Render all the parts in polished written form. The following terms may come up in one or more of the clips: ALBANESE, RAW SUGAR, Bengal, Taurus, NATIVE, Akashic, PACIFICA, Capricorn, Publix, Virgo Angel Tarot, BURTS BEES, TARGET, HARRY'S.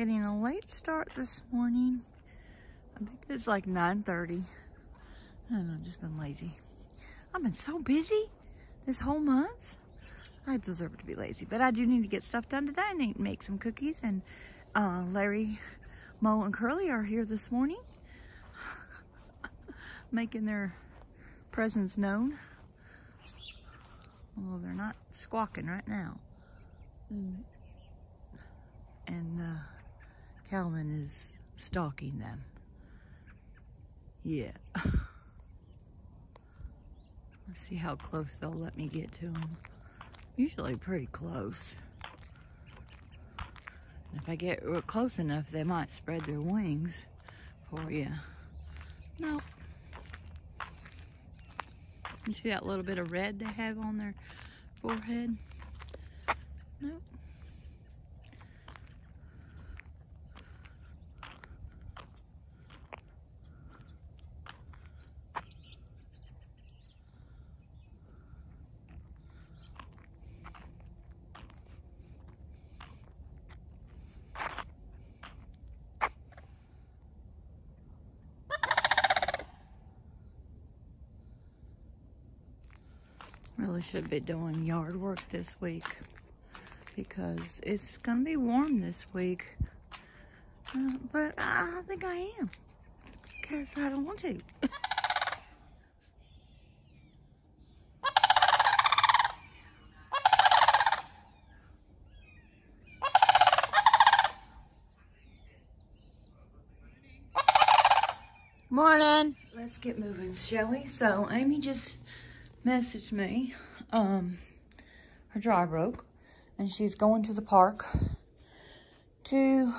getting a late start this morning. I think it's like 9:30. I don't know, I've just been lazy. I've been so busy this whole month. I deserve to be lazy, but I do need to get stuff done today. I need to make some cookies, and Larry, Mo, and Curly are here this morning making their presence known. Although they're not squawking right now. And Calvin is stalking them. Yeah. Let's see how close they'll let me get to them. Usually pretty close. And if I get close enough, they might spread their wings for you. Nope. You see that little bit of red they have on their forehead? Nope. Really should be doing yard work this week because it's gonna be warm this week, but I think I am because I don't want to. Morning. Let's get moving, shall we? So Amy just messaged me, her dry broke, and she's going to the park to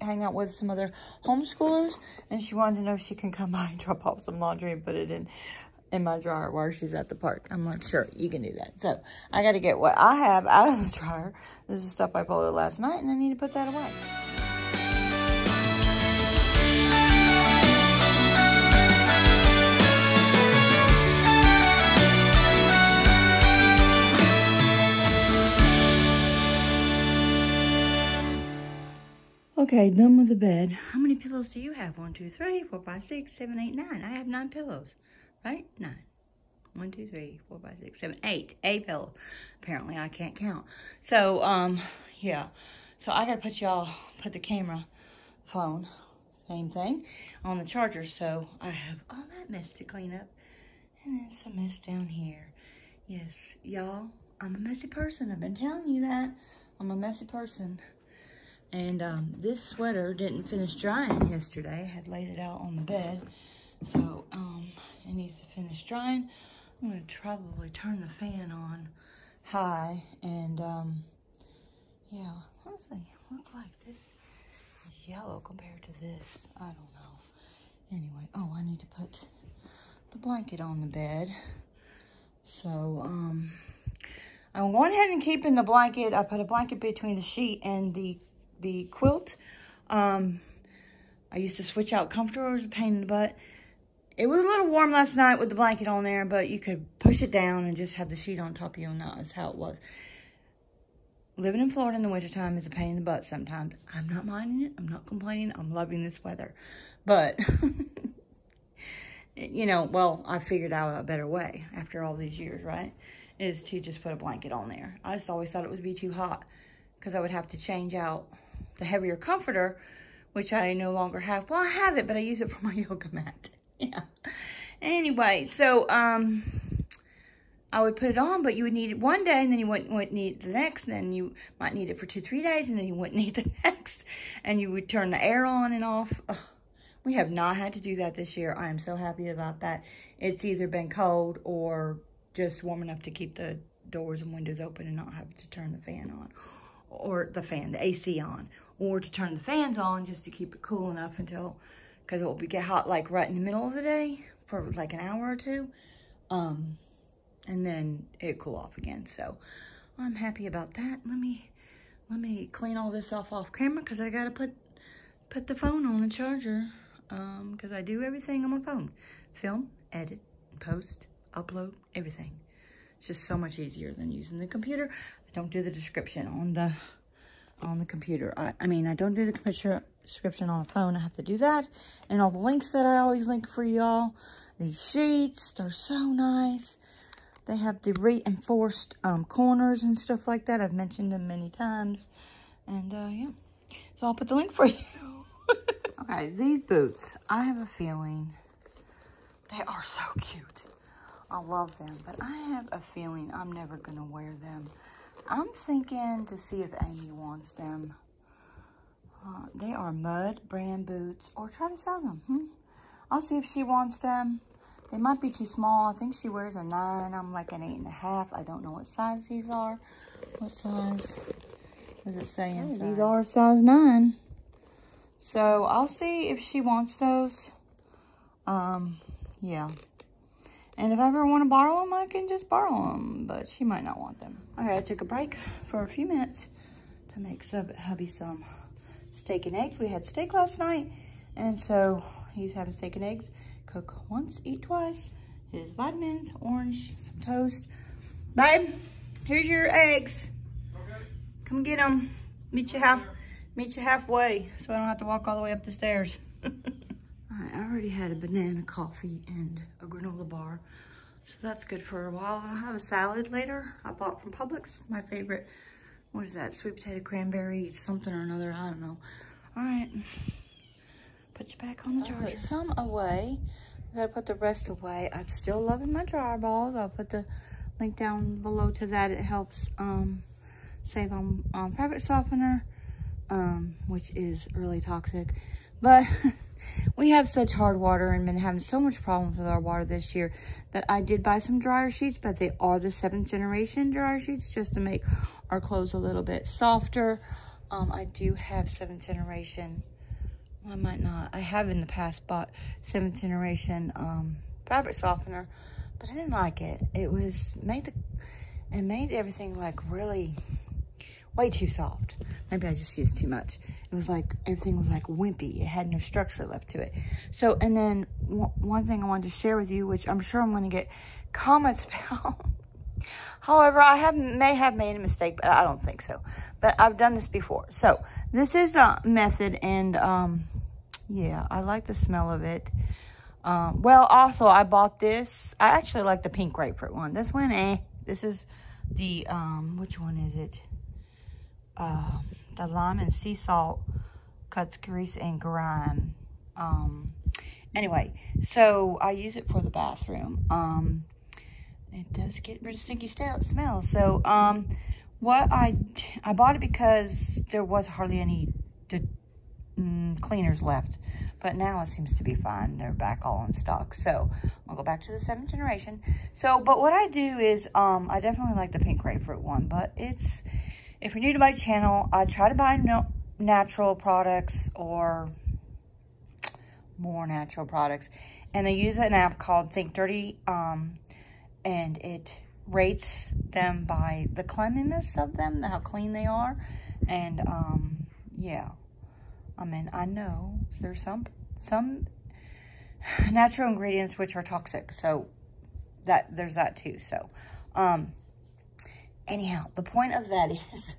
hang out with some other homeschoolers, and she wanted to know if she can come by and drop off some laundry and put it in my dryer while she's at the park. I'm like, sure, you can do that. So I got to get what I have out of the dryer. This is stuff I pulled out last night, and I need to put that away. Okay, done with the bed. How many pillows do you have? 1, 2, 3, 4, 5, 6, 7, 8, 9. I have 9 pillows, right? 9. 1, 2, 3, 4, 5, 6, 7, 8. 8 pillows. Apparently, I can't count. So, yeah. So, I got to put the camera phone, same thing, on the charger. So, I have all that mess to clean up. And then some mess down here. Yes, y'all, I'm a messy person. I've been telling you that. I'm a messy person. And this sweater didn't finish drying yesterday. I had laid it out on the bed. So it needs to finish drying. I'm going to probably turn the fan on high. And yeah, what does it look like? This is yellow compared to this. I don't know. Anyway, oh, I need to put the blanket on the bed. So I'm going ahead and keeping the blanket. I put a blanket between the sheet and the quilt. I used to switch out comforters, a pain in the butt. It was a little warm last night with the blanket on there, but you could push it down and just have the sheet on top of you, and that is how it was. Living in Florida in the wintertime is a pain in the butt sometimes. I'm not minding it. I'm not complaining. I'm loving this weather. But, you know, well, I figured out a better way after all these years, right? Is to just put a blanket on there. I just always thought it would be too hot because I would have to change out the heavier comforter, which I no longer have. Well, I have it, but I use it for my yoga mat. Yeah. Anyway, so I would put it on, but you would need it one day, and then you wouldn't need it the next. And then you might need it for 2-3 days, and then you wouldn't need the next. And you would turn the air on and off. Ugh. We have not had to do that this year. I am so happy about that. It's either been cold or just warm enough to keep the doors and windows open and not have to turn the fan on. Or the fan, the AC on, or to turn the fans on just to keep it cool enough until, because it will get hot like right in the middle of the day for like an hour or two, and then it cool off again. So I'm happy about that. Let me clean all this off camera because I gotta put the phone on the charger because I do everything on my phone: film, edit, post, upload, everything. It's just so much easier than using the computer. Don't do the description on the on the computer. I don't do the subscription on the phone. I have to do that. And all the links that I always link for y'all. These sheets, they're so nice. They have the reinforced corners and stuff like that. I've mentioned them many times. And, yeah. So I'll put the link for you. Okay, these boots. I have a feeling they are so cute. I love them. But I have a feeling I'm never going to wear them. I'm thinking to see if Amy wants them. They are Mud brand boots. Or try to sell them. I'll see if she wants them. They might be too small. I think she wears a 9. I'm like an 8.5. I don't know what size these are. What size? What does it say inside? These are size 9. So, I'll see if she wants those. Yeah. And if I ever want to borrow them, I can just borrow them. But she might not want them. Okay, I took a break for a few minutes to make hubby some steak and eggs. We had steak last night. And so, he's having steak and eggs. Cook once, eat twice. His vitamins, orange, some toast. Babe, here's your eggs. Okay. Come get them. Meet you halfway, so I don't have to walk all the way up the stairs. I already had a banana coffee and a granola bar, so that's good for a while. I'll have a salad later. I bought from Publix, my favorite. What is that? Sweet potato cranberry something or another. I don't know. All right. Put you back on the dryer. I'll put some away. I gotta put the rest away. I'm still loving my dryer balls. I'll put the link down below to that. It helps save on fabric softener. Which is really toxic, but we have such hard water and been having so much problems with our water this year that I did buy some dryer sheets, but they are the 7th generation dryer sheets just to make our clothes a little bit softer. I do have 7th generation. Well, I might not. I have in the past bought 7th generation fabric softener, but I didn't like it. It made everything like really way too soft. Maybe I just used too much. It was like, everything was like wimpy. It had no structure left to it. So, and then one thing I wanted to share with you, which I'm sure I'm going to get comments about. However, I may have made a mistake, but I don't think so. But I've done this before. So, this is a method, and yeah, I like the smell of it. Well, also, I bought this. I actually like the pink grapefruit one. This one, This is the, which one is it? The lime and sea salt cuts grease and grime. Anyway, so I use it for the bathroom. It does get rid of stinky smell. So, what I bought it because there was hardly any cleaners left, but now it seems to be fine. They're back all in stock. So I'll go back to the 7th generation. So, but what I do is, I definitely like the pink grapefruit one, but it's, if you're new to my channel, I try to buy natural products or more natural products. And I use an app called Think Dirty, and it rates them by the cleanliness of them, how clean they are. And, yeah, I mean, I know there's some natural ingredients which are toxic. So, there's that too. So, anyhow, the point of that is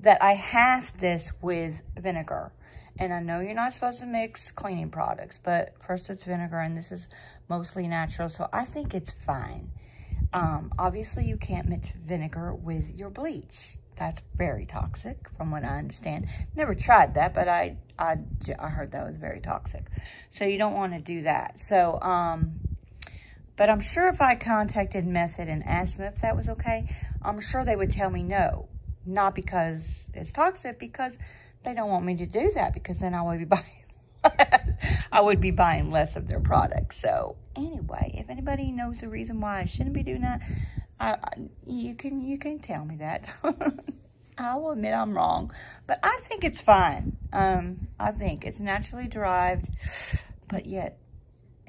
that I half this with vinegar. And I know you're not supposed to mix cleaning products, but first it's vinegar, and this is mostly natural, so I think it's fine. Obviously, you can't mix vinegar with your bleach. That's very toxic, from what I understand. Never tried that, but I heard that was very toxic. So you don't want to do that. So, but I'm sure if I contacted Method and asked them if that was okay, I'm sure they would tell me no. Not because it's toxic, because they don't want me to do that, because then I would be buying less of their products. So anyway, if anybody knows the reason why I shouldn't be doing that, you can tell me that. I will admit I'm wrong, but I think it's fine. I think it's naturally derived, but yet,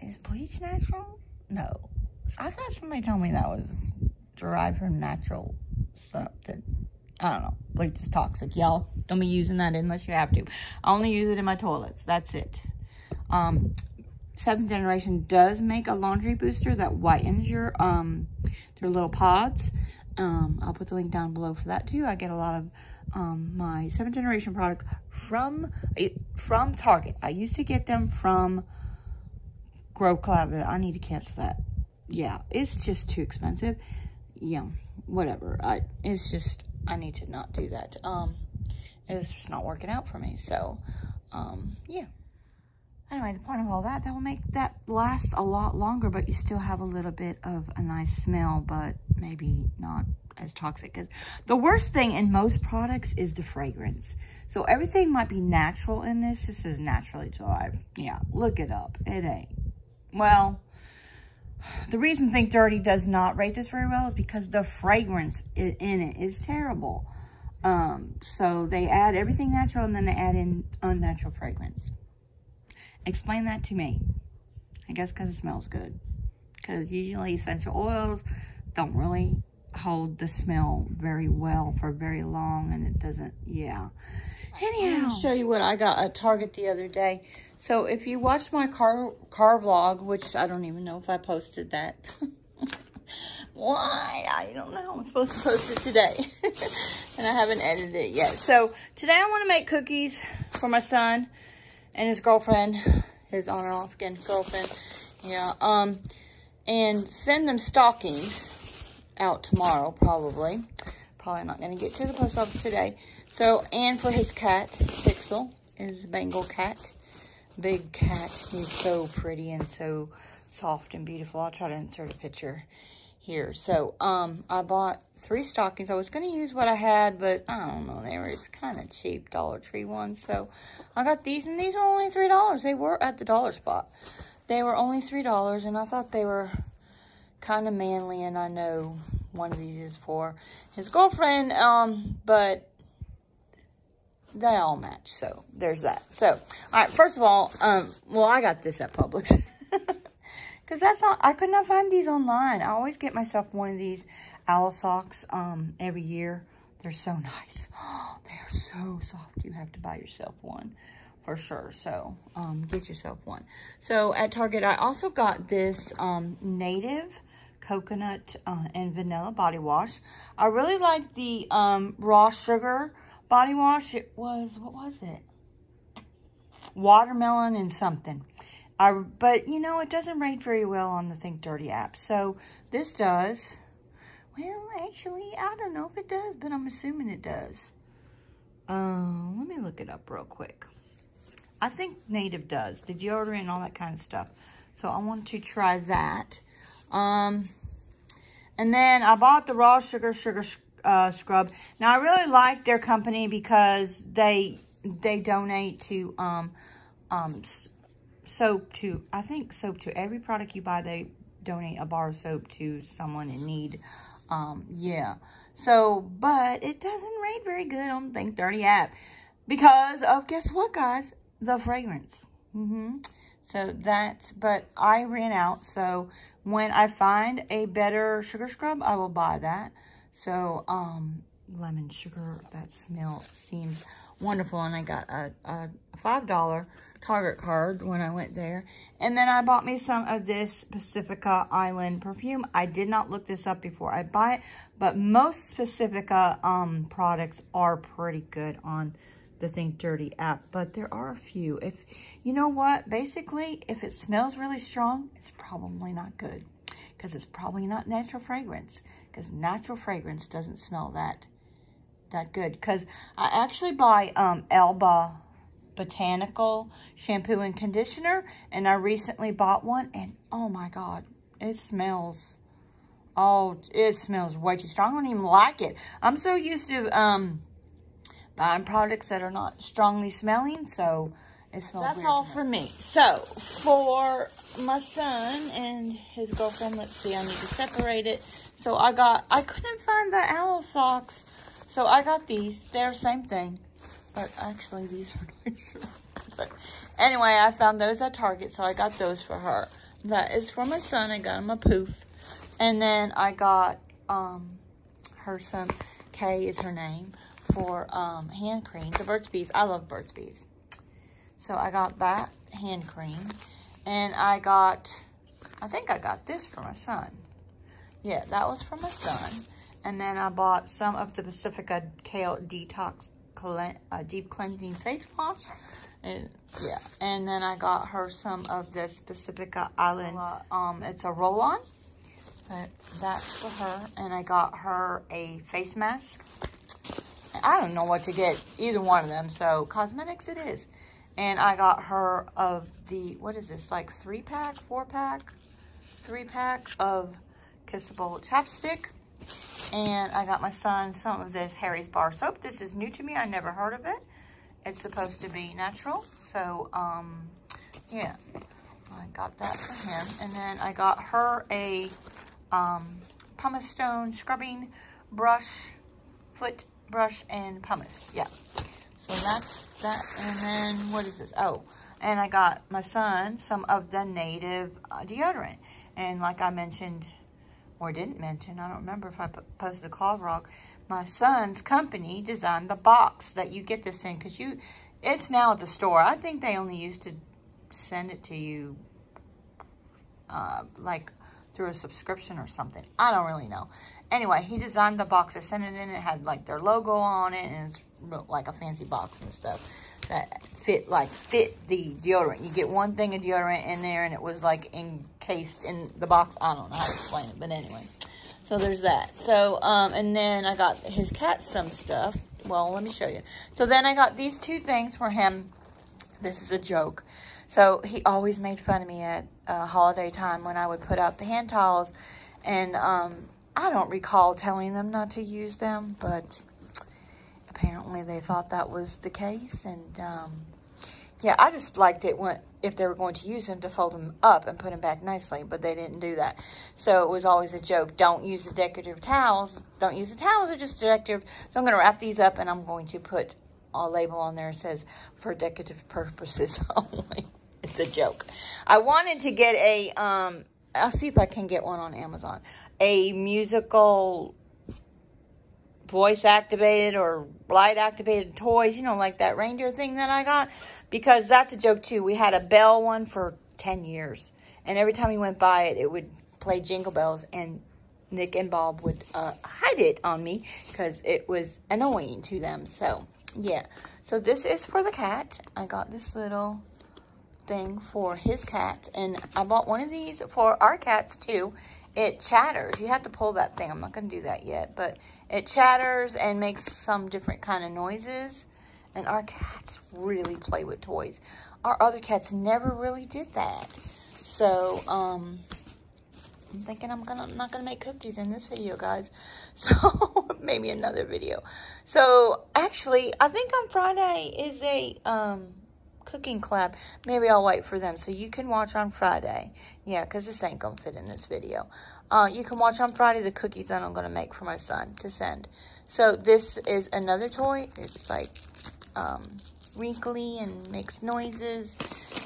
is bleach natural? No. I thought somebody told me that was derived from natural something. I don't know. Bleach is toxic, y'all. Don't be using that unless you have to. I only use it in my toilets. That's it. 7th generation does make a laundry booster that whitens their little pods. I'll put the link down below for that too. I get a lot of my seventh generation products from Target. I used to get them from Grove Collaborative. I need to cancel that. Yeah, it's just too expensive. Yeah, whatever. It's just, I need to not do that. It's just not working out for me. So, yeah. Anyway, the point of all that, that will make that last a lot longer, but you still have a little bit of a nice smell, but maybe not as toxic. Because the worst thing in most products is the fragrance. So everything might be natural in this. This is naturally derived. Yeah, look it up. It ain't. Well, the reason Think Dirty does not rate this very well is because the fragrance in it is terrible. So they add everything natural and then they add in unnatural fragrance. Explain that to me. I guess because it smells good. Because usually essential oils don't really hold the smell very well for very long, and it doesn't, yeah. Anyhow, I'm gonna show you what I got at Target the other day. So if you watched my car vlog, which I don't even know if I posted that. Why? I don't know. I'm supposed to post it today. And I haven't edited it yet. So today I want to make cookies for my son and his girlfriend, his on and off again girlfriend. Yeah. And send them stockings out tomorrow, probably. Probably not going to get to the post office today. So, and for his cat, Pixel, is a Bengal cat. Big cat. He's so pretty and so soft and beautiful. I'll try to insert a picture here. So, I bought 3 stockings. I was going to use what I had, but I don't know. They were just kind of cheap Dollar Tree ones. So, I got these, and these were only $3. They were at the dollar spot. They were only $3, and I thought they were kind of manly, and I know one of these is for his girlfriend, but they all match, so there's that. So, all right, first of all, well, I got this at Publix, because that's not, I could not find these online. I always get myself one of these owl socks, every year. They're so nice. Oh, they are so soft. You have to buy yourself one, for sure. So, get yourself one. So, at Target, I also got this, Native coconut, and vanilla body wash. I really like the, Raw Sugar body wash. It was, what was it? Watermelon and something. But you know, it doesn't rate very well on the Think Dirty app. So this does. Well, actually, I don't know if it does, but I'm assuming it does. Let me look it up real quick. I think Native does. The deodorant and all that kind of stuff. So I want to try that. And then I bought the Raw Sugar scrub. Now, I really like their company because they donate to soap to, I think soap to every product you buy. They donate a bar of soap to someone in need. Yeah. So, but it doesn't rate very good on the Think Dirty app because of, guess what, guys? The fragrance. So that's, but I ran out. So when I find a better sugar scrub, I will buy that. So, lemon sugar, that smell seems wonderful. And I got a $5 Target card when I went there. And then I bought me some of this Pacifica Island perfume. I did not look this up before I buy it, but most Pacifica, products are pretty good on the Think Dirty app, but there are a few. If you know what, basically, if it smells really strong, it's probably not good because it's probably not natural fragrance, because natural fragrance doesn't smell that good. Because I actually buy Elba Botanical shampoo and conditioner, and I recently bought one, and oh my god, it smells, oh, it smells way too strong. I don't even like it. I'm so used to buying products that are not strongly smelling, so it smells weird. That's all for me. So, for my son and his girlfriend, let's see, I need to separate it. So, I couldn't find the owl socks, so I got these. They're the same thing, but actually, these are nicer. But anyway, I found those at Target, so I got those for her. That is for my son. I got him a poof. And then I got her son, Kay is her name, for hand cream, the Burt's Bees. I love Burt's Bees. So I got that hand cream, and I think I got this for my son. Yeah, that was for my son. And then I bought some of the Pacifica Kale Detox Deep Cleansing Face Wash. And yeah, and then I got her some of this Pacifica Island. It's a roll-on, but that's for her. And I got her a face mask. I don't know what to get either one of them, so cosmetics it is. And I got her of the, what is this, like 3-pack of kissable chapstick. And I got my son some of this Harry's bar soap. This is new to me. I never heard of it. It's supposed to be natural. So, yeah, I got that for him. And then I got her a pumice stone scrubbing brush, foot brush, and pumice. Yeah. So that's that. And then what is this? Oh, and I got my son some of the Native deodorant. And like I mentioned, or didn't mention, I don't remember if I posted the call vlog, my son's company designed the box that you get this in, because it's now at the store. I think they only used to send it to you like through a subscription or something. I don't really know. Anyway, he designed the box. I sent it in. It had like their logo on it, and it's like a fancy box and stuff that fit the deodorant. You get one thing of deodorant in there, and it was like encased in the box. I don't know how to explain it, but anyway, so there's that. So and then I got his cat some stuff. Well, let me show you. So then I got these two things for him. This is a joke. So he always made fun of me at holiday time when I would put out the hand towels, and I don't recall telling them not to use them, but apparently they thought that was the case. And yeah, I just liked it when, if they were going to use them, to fold them up and put them back nicely, but they didn't do that. So it was always a joke. Don't use the decorative towels. Don't use the towels, they're just decorative. So I'm going to wrap these up, and I'm going to put a label on there that says for decorative purposes only. It's a joke. I wanted to get a I'll see if I can get one on Amazon, a musical voice activated or light activated toys, you know, like that reindeer thing that I got, because that's a joke too. We had a bell one for 10 years, and every time we went by it, it would play Jingle Bells, and Nick and Bob would hide it on me because it was annoying to them. So yeah, so this is for the cat. I got this little thing for his cat, and I bought one of these for our cats too. It chatters. You have to pull that thing. I'm not going to do that yet, but it chatters and makes some different kind of noises. And our cats really play with toys. Our other cats never really did that. So, I'm thinking I'm not going to make cookies in this video, guys. So, maybe another video. So, actually, I think on Friday is a, cooking club. Maybe I'll wait for them, so you can watch on Friday. Yeah, because this ain't gonna fit in this video. You can watch on Friday the cookies that I'm gonna make for my son to send. So this is another toy. It's like wrinkly and makes noises.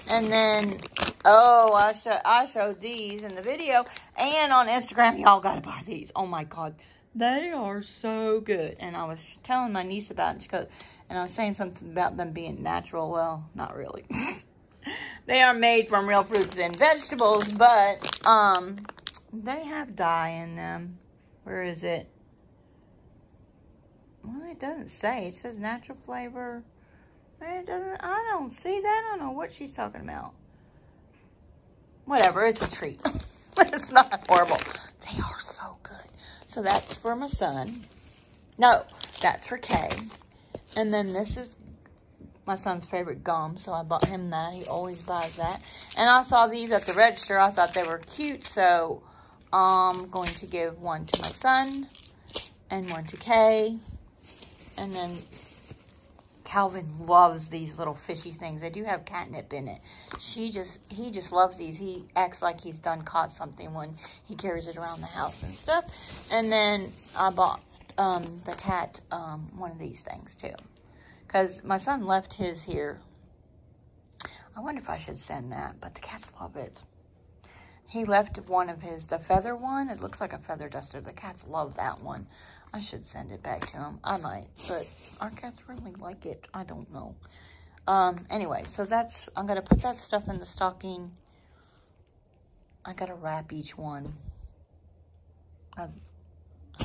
And then I showed these in the video, and on Instagram. Y'all gotta buy these. Oh my god, they are so good. And I was telling my niece about it, and I was saying something about them being natural. Well, not really. They are made from real fruits and vegetables, but they have dye in them. Where is it? Well, it doesn't say. It says natural flavor. It doesn't. I don't see that. I don't know what she's talking about. Whatever. It's a treat. It's not horrible. They are so good. So that's for my son. No, that's for Kay. And then this is my son's favorite gum, so I bought him that. He always buys that. And I saw these at the register. I thought they were cute, so I'm going to give one to my son and one to Kay. And then Calvin loves these little fishy things. They do have catnip in it. He just loves these. He acts like he's done caught something when he carries it around the house and stuff. And then I bought the cat one of these things too, because my son left his here. I wonder if I should send that, but the cats love it. He left one of his, the feather one. It looks like a feather duster. The cats love that one. I should send it back to him. I might, but our cats really like it. I don't know. Anyway, so that's, I'm going to put that stuff in the stocking. I got to wrap each one. I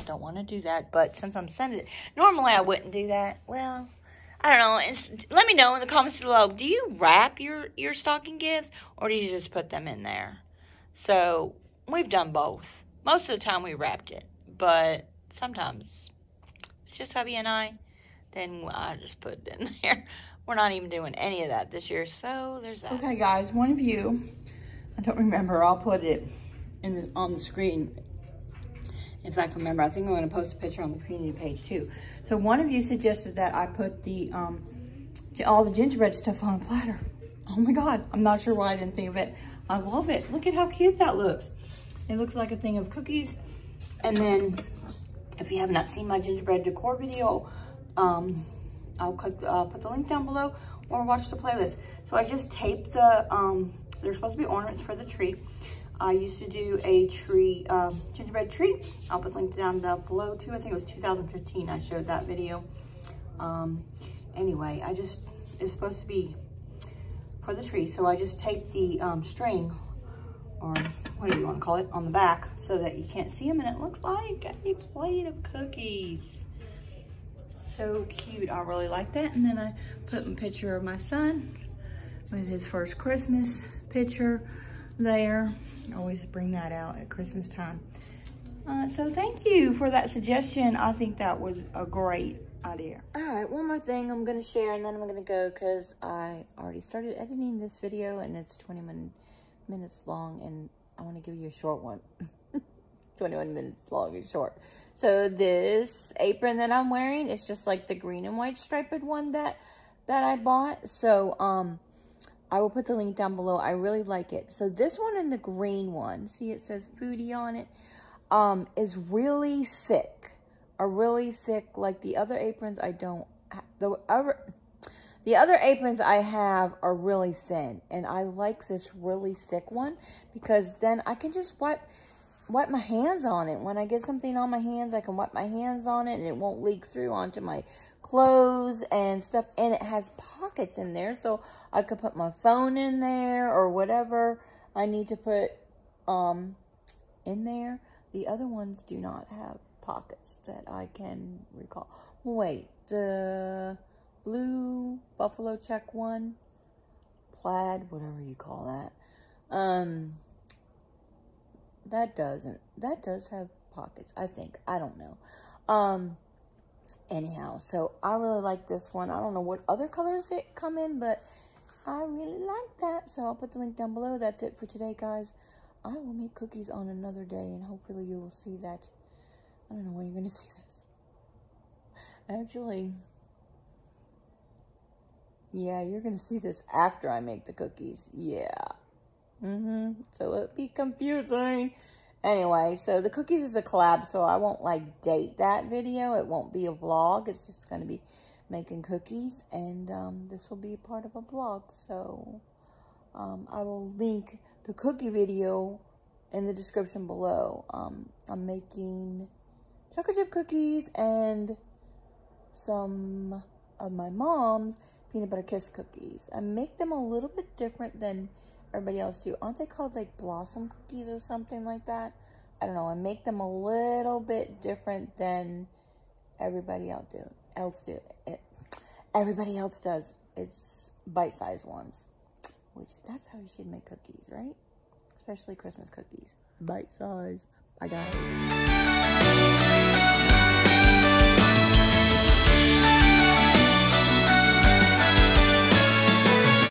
don't want to do that, but since I'm sending it, normally I wouldn't do that. Well, I don't know. It's, let me know in the comments below. Do you wrap your stocking gifts, or do you just put them in there? So we've done both. Most of the time we wrapped it, but sometimes it's just hubby and I. Then I just put it in there. We're not even doing any of that this year, so there's that. Okay, guys, one of you, I don't remember. I'll put it in the, on the screen. If I can remember, I think I'm going to post a picture on the community page too. So one of you suggested that I put the all the gingerbread stuff on a platter. Oh my God, I'm not sure why I didn't think of it. I love it. Look at how cute that looks. It looks like a thing of cookies. And then, if you have not seen my gingerbread decor video, I'll put the link down below or watch the playlist. So I just taped the. They're supposed to be ornaments for the tree. I used to do a tree, gingerbread tree. I'll put links down below too. I think it was 2015 I showed that video. Anyway, I just, it's supposed to be for the tree. So I just taped the string, or whatever you want to call it, on the back so that you can't see them. And it looks like a plate of cookies. So cute. I really like that. And then I put a picture of my son with his first Christmas picture there. I always bring that out at Christmas time. So thank you for that suggestion. I think that was a great idea. All right, one more thing I'm gonna share and then I'm gonna go because I already started editing this video and it's 21 minutes long and I wanna give you a short one. 21 minutes long and short. So this apron that I'm wearing is just like the green and white striped one that I bought. So, I will put the link down below. I really like it. So this one and the green one, see it says foodie on it, is really thick. Are really thick. Like the other aprons I don't, the other aprons I have are really thin. And I like this really thick one because then I can just wipe my hands on it. When I get something on my hands, I can wipe my hands on it and it won't leak through onto my clothes and stuff. And it has pockets in there, so I could put my phone in there or whatever I need to put in there. The other ones do not have pockets that I can recall. Wait, the blue buffalo check one, plaid, whatever you call that, that does have pockets, I think. I don't know. Anyhow, so I really like this one. I don't know what other colors it come in, but I really like that. So I'll put the link down below. That's it for today, guys. I will make cookies on another day, and hopefully you will see that. I don't know when you're going to see this. Actually, yeah, you're going to see this after I make the cookies. Yeah. So it'd be confusing. Anyway, so the cookies is a collab, so I won't like date that video. It won't be a vlog. It's just going to be making cookies, and this will be a part of a vlog. So I will link the cookie video in the description below. I'm making chocolate chip cookies and some of my mom's peanut butter kiss cookies. I make them a little bit different than everybody else do. Aren't they called like blossom cookies or something like that? I don't know. I make them a little bit different than everybody else do. Everybody else does. It's bite-sized ones, which that's how you should make cookies, right? Especially Christmas cookies. Bite-sized. Bye, guys.